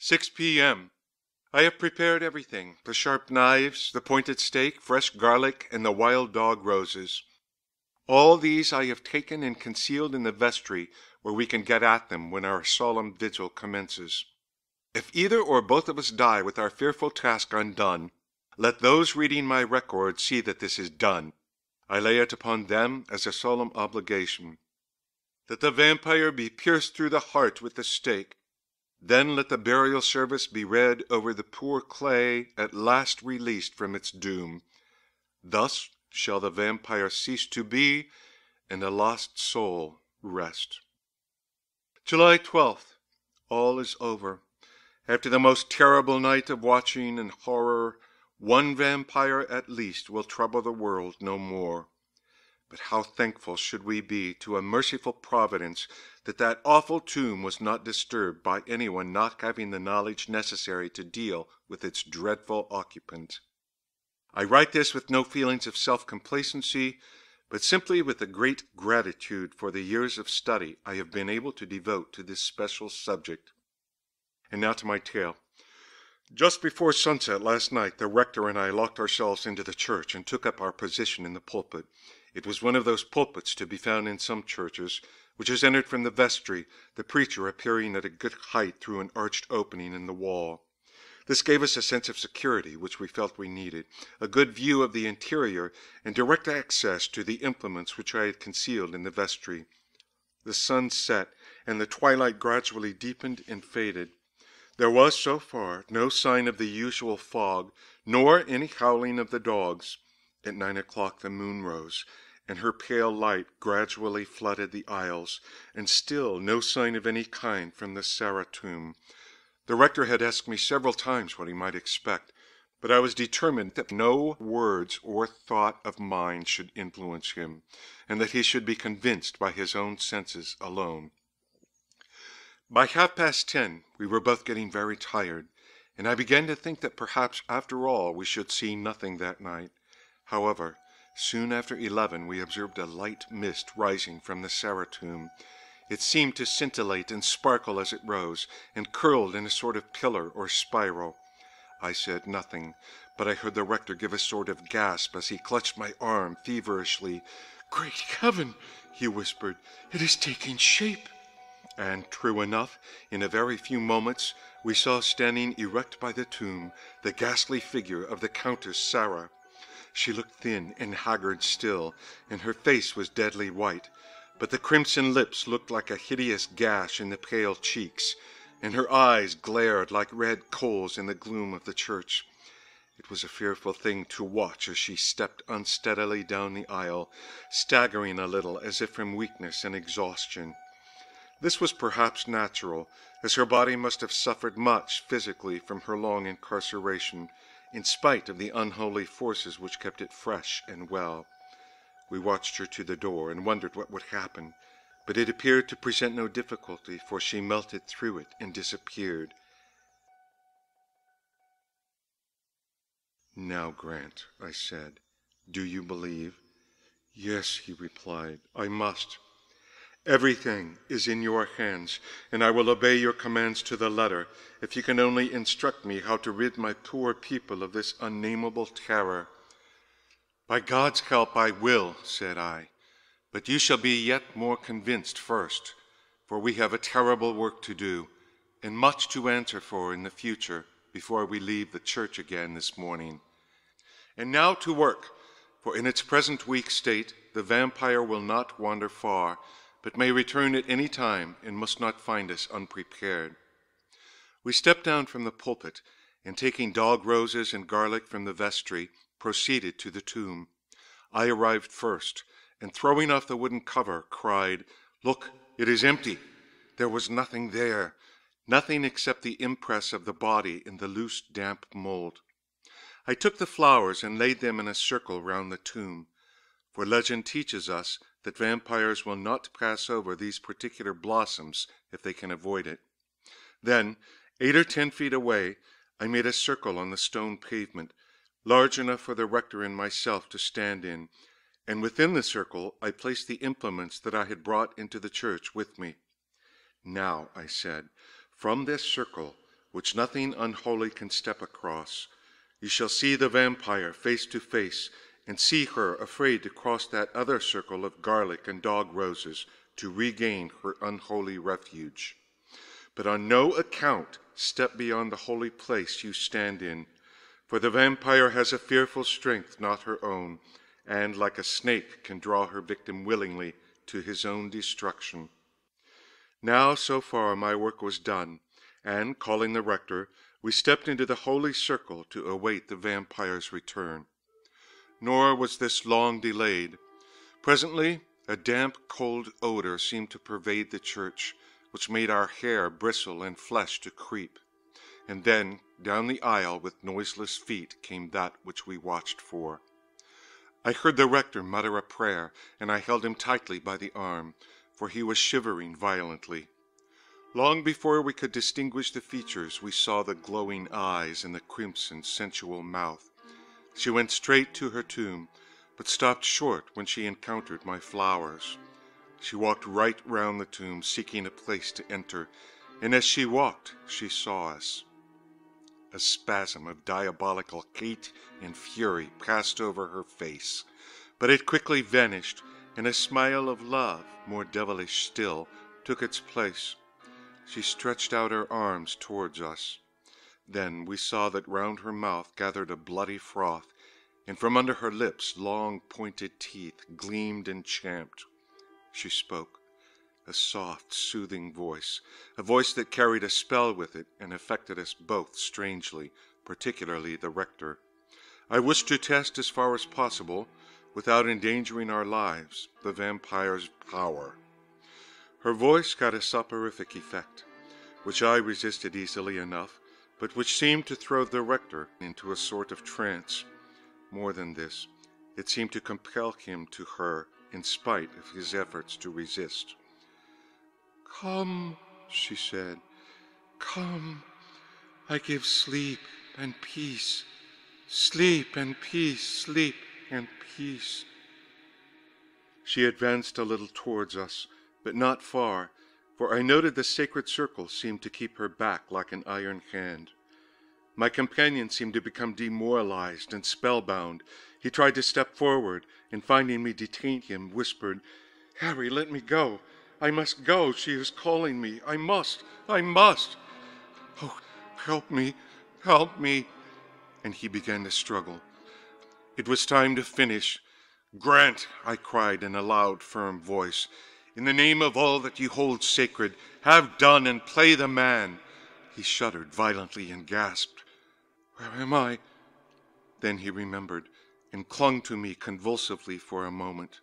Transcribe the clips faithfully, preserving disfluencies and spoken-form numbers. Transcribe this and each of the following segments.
six p.m. I have prepared everything, the sharp knives, the pointed stake, fresh garlic, and the wild dog roses. All these I have taken and concealed in the vestry, where we can get at them when our solemn vigil commences. If either or both of us die with our fearful task undone, let those reading my record see that this is done. I lay it upon them as a solemn obligation. That the vampire be pierced through the heart with the stake. Then let the burial service be read over the poor clay at last released from its doom. Thus shall the vampire cease to be, and the lost soul rest. July twelfth. All is over. After the most terrible night of watching and horror, one vampire at least will trouble the world no more. But how thankful should we be to a merciful providence that that awful tomb was not disturbed by anyone not having the knowledge necessary to deal with its dreadful occupant. I write this with no feelings of self-complacency, but simply with a great gratitude for the years of study I have been able to devote to this special subject. And now to my tale. Just before sunset last night, the rector and I locked ourselves into the church and took up our position in the pulpit. It was one of those pulpits to be found in some churches, which is entered from the vestry, the preacher appearing at a good height through an arched opening in the wall. This gave us a sense of security which we felt we needed, a good view of the interior, and direct access to the implements which I had concealed in the vestry. The sun set, and the twilight gradually deepened and faded. There was, so far, no sign of the usual fog, nor any howling of the dogs. At nine o'clock the moon rose, and her pale light gradually flooded the aisles, and still no sign of any kind from the Sarah tomb. The rector had asked me several times what he might expect, but I was determined that no words or thought of mine should influence him, and that he should be convinced by his own senses alone. By half-past ten we were both getting very tired, and I began to think that perhaps after all we should see nothing that night. However, soon after eleven we observed a light mist rising from the Sarah tomb. It seemed to scintillate and sparkle as it rose, and curled in a sort of pillar or spiral. I said nothing, but I heard the rector give a sort of gasp as he clutched my arm feverishly. "Great heaven!" he whispered. "It is taking shape!" And, true enough, in a very few moments we saw standing erect by the tomb the ghastly figure of the Countess Sarah. She looked thin and haggard still, and her face was deadly white, but the crimson lips looked like a hideous gash in the pale cheeks, and her eyes glared like red coals in the gloom of the church. It was a fearful thing to watch as she stepped unsteadily down the aisle, staggering a little as if from weakness and exhaustion. This was perhaps natural, as her body must have suffered much physically from her long incarceration, in spite of the unholy forces which kept it fresh and well. We watched her to the door and wondered what would happen, but it appeared to present no difficulty, for she melted through it and disappeared. "Now, Grant," I said, "do you believe?" "Yes," he replied, "I must. Everything is in your hands, and I will obey your commands to the letter, if you can only instruct me how to rid my poor people of this unnameable terror." "By God's help I will," said I, "but you shall be yet more convinced first, for we have a terrible work to do, and much to answer for in the future, before we leave the church again this morning. And now to work, for in its present weak state the vampire will not wander far, but may return at any time and must not find us unprepared." We stepped down from the pulpit, and taking dog roses and garlic from the vestry, proceeded to the tomb. I arrived first, and throwing off the wooden cover, cried, "Look, it is empty!" There was nothing there, nothing except the impress of the body in the loose, damp mold. I took the flowers and laid them in a circle round the tomb, for legend teaches us that vampires will not pass over these particular blossoms if they can avoid it. Then, eight or ten feet away, I made a circle on the stone pavement, large enough for the rector and myself to stand in, and within the circle I placed the implements that I had brought into the church with me. "Now," I said, "from this circle which nothing unholy can step across. You shall see the vampire face to face, and see her afraid to cross that other circle of garlic and dog roses to regain her unholy refuge. But on no account step beyond the holy place you stand in, for the vampire has a fearful strength not her own, and like a snake can draw her victim willingly to his own destruction. Now so far my work was done, and calling the rector, we stepped into the holy circle to await the vampire's return. Nor was this long delayed. Presently, a damp, cold odor seemed to pervade the church, which made our hair bristle and flesh to creep. And then, down the aisle with noiseless feet, came that which we watched for. I heard the rector mutter a prayer, and I held him tightly by the arm, for he was shivering violently. Long before we could distinguish the features, we saw the glowing eyes and the crimson, sensual mouth. She went straight to her tomb, but stopped short when she encountered my flowers. She walked right round the tomb, seeking a place to enter, and as she walked, she saw us. A spasm of diabolical hate and fury passed over her face, but it quickly vanished, and a smile of love, more devilish still, took its place. She stretched out her arms towards us. Then we saw that round her mouth gathered a bloody froth, and from under her lips long pointed teeth gleamed and champed. She spoke, a soft, soothing voice, a voice that carried a spell with it and affected us both strangely, particularly the rector. I wished to test as far as possible, without endangering our lives, the vampire's power. Her voice got a soporific effect, which I resisted easily enough, but which seemed to throw the rector into a sort of trance. More than this, it seemed to compel him to her, in spite of his efforts to resist. "Come," she said, "come, I give sleep and peace, sleep and peace, sleep and peace." She advanced a little towards us, but not far, for I noted the sacred circle seemed to keep her back like an iron hand. My companion seemed to become demoralized and spellbound. He tried to step forward, and finding me detained him, whispered, "Harry, let me go. I must go. She is calling me. I must. I must. Oh, help me. Help me." And he began to struggle. It was time to finish. "Grant," I cried in a loud, firm voice, "in the name of all that you hold sacred, have done and play the man." He shuddered violently and gasped, "Where am I?" Then he remembered, and clung to me convulsively for a moment.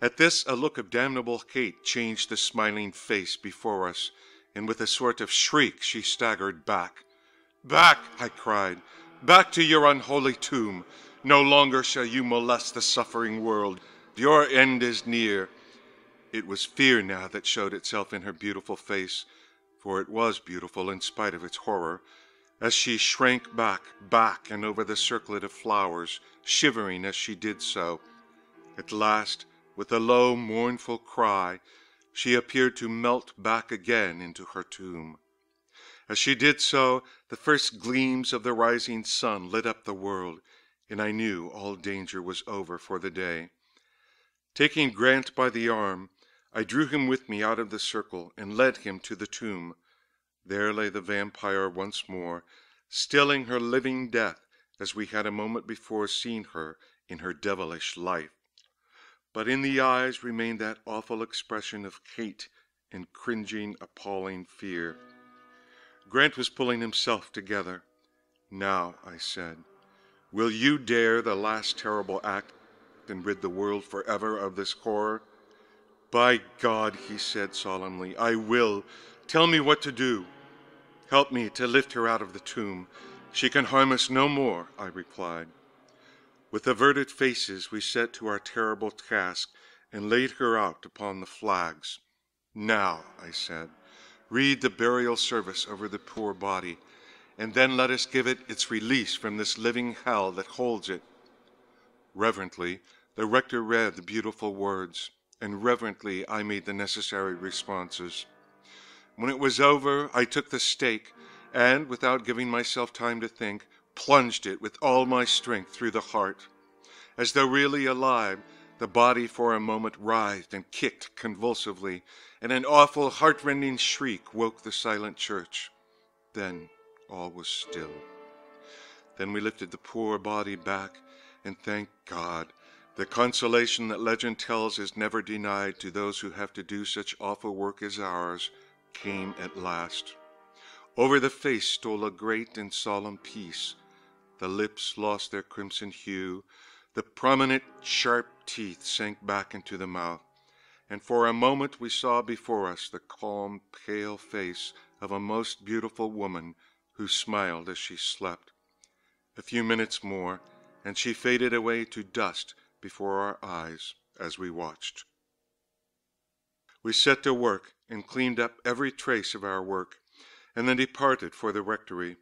At this a look of damnable hate changed the smiling face before us, and with a sort of shriek she staggered back. "Back," I cried, "back to your unholy tomb. No longer shall you molest the suffering world. Your end is near." It was fear now that showed itself in her beautiful face, for it was beautiful in spite of its horror, as she shrank back, back, and over the circlet of flowers, shivering as she did so. At last, with a low, mournful cry, she appeared to melt back again into her tomb. As she did so, the first gleams of the rising sun lit up the world, and I knew all danger was over for the day. Taking Grant by the arm, I drew him with me out of the circle and led him to the tomb. There lay the vampire once more, still in her living death, as we had a moment before seen her in her devilish life. But in the eyes remained that awful expression of hate and cringing, appalling fear. Grant was pulling himself together. "Now," I said, "will you dare the last terrible act and rid the world forever of this horror?" "By God," he said solemnly, "I will. Tell me what to do." "Help me to lift her out of the tomb. She can harm us no more," I replied. With averted faces we set to our terrible task and laid her out upon the flags. "Now," I said, "read the burial service over the poor body, and then let us give it its release from this living hell that holds it." Reverently the rector read the beautiful words, and reverently I made the necessary responses. When it was over, I took the stake, and, without giving myself time to think, plunged it with all my strength through the heart. As though really alive, the body for a moment writhed and kicked convulsively, and an awful, heart-rending shriek woke the silent church. Then all was still. Then we lifted the poor body back, and thank God, the consolation that legend tells is never denied to those who have to do such awful work as ours, came at last. Over the face stole a great and solemn peace. The lips lost their crimson hue. The prominent, sharp teeth sank back into the mouth, and for a moment we saw before us the calm, pale face of a most beautiful woman who smiled as she slept. A few minutes more, and she faded away to dust before our eyes as we watched. We set to work and cleaned up every trace of our work, and then departed for the rectory.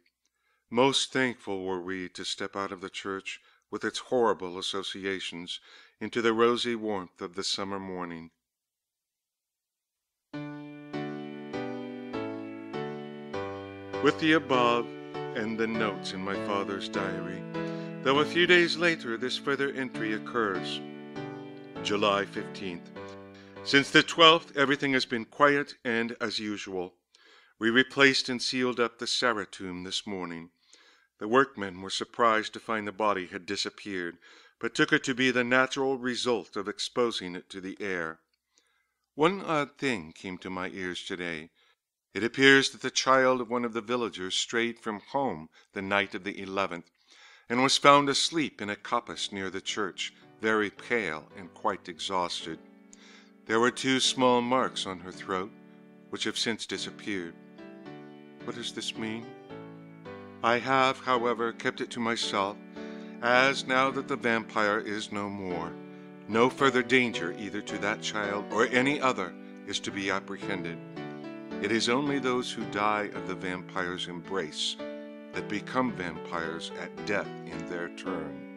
Most thankful were we to step out of the church, with its horrible associations, into the rosy warmth of the summer morning. With the above and the notes in my father's diary, though a few days later this further entry occurs. July fifteenth. Since the twelfth, everything has been quiet and as usual. We replaced and sealed up the Saratum this morning. The workmen were surprised to find the body had disappeared, but took it to be the natural result of exposing it to the air. One odd thing came to my ears today. It appears that the child of one of the villagers strayed from home the night of the eleventh, and was found asleep in a coppice near the church, very pale and quite exhausted. There were two small marks on her throat, which have since disappeared. What does this mean? I have, however, kept it to myself, as now that the vampire is no more, no further danger either to that child or any other is to be apprehended. It is only those who die of the vampire's embrace that become vampires at death in their turn.